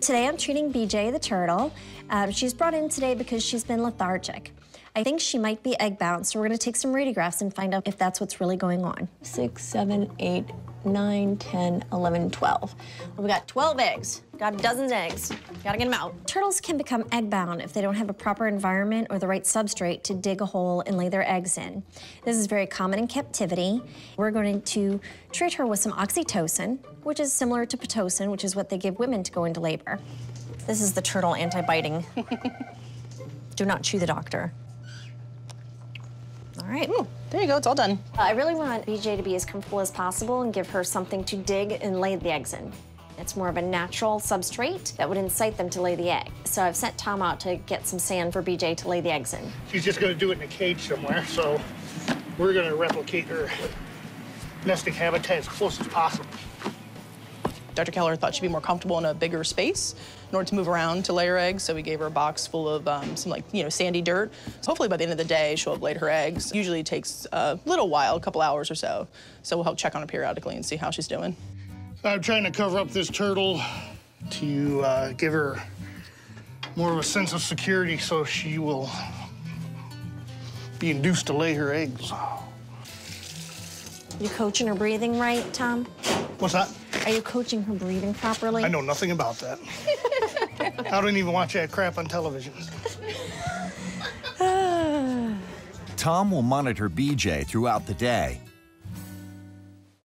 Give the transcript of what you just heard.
Today I'm treating BJ the turtle. She's brought in today because she's been lethargic. I think she might be egg-bound, so we're gonna take some radiographs and find out if that's what's really going on. 6, 7, 8, 9, 10, 11, 12. Well, we got 12 eggs, got a dozen eggs. Gotta get them out. Turtles can become egg-bound if they don't have a proper environment or the right substrate to dig a hole and lay their eggs in. This is very common in captivity. We're going to treat her with some oxytocin, which is similar to Pitocin, which is what they give women to go into labor. This is the turtle anti-biting. Do not chew the doctor. All right. Ooh, there you go, it's all done. I really want BJ to be as comfortable as possible and give her something to dig and lay the eggs in. It's more of a natural substrate that would incite them to lay the egg. So I've sent Tom out to get some sand for BJ to lay the eggs in. She's just gonna do it in a cage somewhere, so we're gonna replicate her nesting habitat as close as possible. Dr. Kelleher thought she'd be more comfortable in a bigger space in order to move around to lay her eggs, so we gave her a box full of some, like, you know, sandy dirt. So hopefully by the end of the day, she'll have laid her eggs. Usually it takes a little while, a couple hours or so. So we'll help check on her periodically and see how she's doing. So I'm trying to cover up this turtle to give her more of a sense of security so she will be induced to lay her eggs. You coaching her breathing right, Tom? What's that? Are you coaching her breathing properly? I know nothing about that. I don't even watch that crap on television. Tom will monitor BJ throughout the day